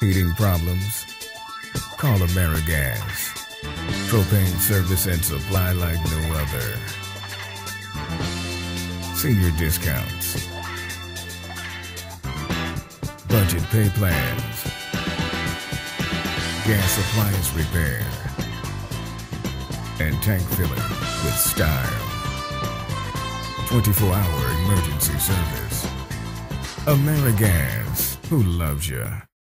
Heating problems? Call AmeriGas. Propane service and supply like no other. Senior discounts. Budget pay plans. Gas appliance repair. And tank filling with style. 24-hour emergency service. AmeriGas, who loves you.